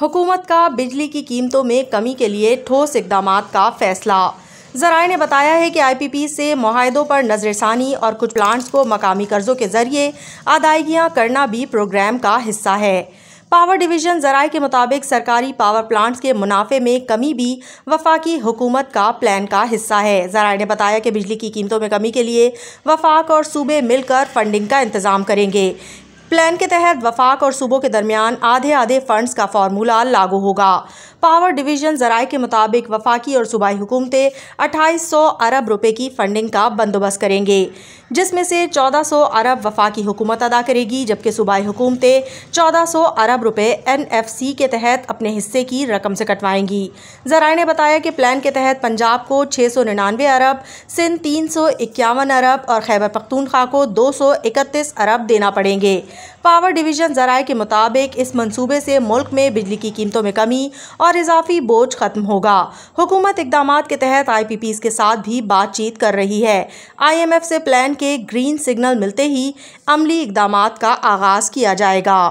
हुकूमत का बिजली की कीमतों में कमी के लिए ठोस इकदाम का फैसला। ज़राए ने बताया है कि IPP से मुआहदों पर नज़रसानी और कुछ प्लांट्स को मकामी कर्ज़ों के ज़रिए अदायगियाँ करना भी प्रोग्राम का हिस्सा है। पावर डिवीज़न ज़राए के मुताबिक सरकारी पावर प्लांट्स के मुनाफे में कमी भी वफाकी हुकूमत का प्लान का हिस्सा है। ज़राए ने बताया कि बिजली की कीमतों में कमी के लिए वफाक और सूबे मिलकर फंडिंग का इंतज़ाम करेंगे। प्लान के तहत वफाक और सूबों के दरमियान आधे आधे फंड्स का फार्मूला लागू होगा। पावर डिवीज़न ज़राए के मुताबिक वफाकी और सूबाई हुकूमतें 2800 अरब रुपए की फंडिंग का बंदोबस्त करेंगे, जिसमें से 1400 अरब वफाकी हुकूमत अदा करेगी, जबकि सूबाई हुकूमतें 1400 अरब रुपए NFC के तहत अपने हिस्से की रकम से कटवाएंगी। ज़राए ने बताया कि प्लान के तहत पंजाब को 699 अरब, सिंध 351 अरब और खैबर पख्तूनख्वा को 231 अरब देना पड़ेंगे। पावर डिवीज़न ज़राए के मुताबिक इस मंसूबे से मुल्क में बिजली की कीमतों में कमी और इजाफी बोझ ख़त्म होगा। हुकूमत इकदामात के तहत IPPs के साथ भी बातचीत कर रही है। IMF से प्लान के ग्रीन सिग्नल मिलते ही अमली इकदामात का आगाज़ किया जाएगा।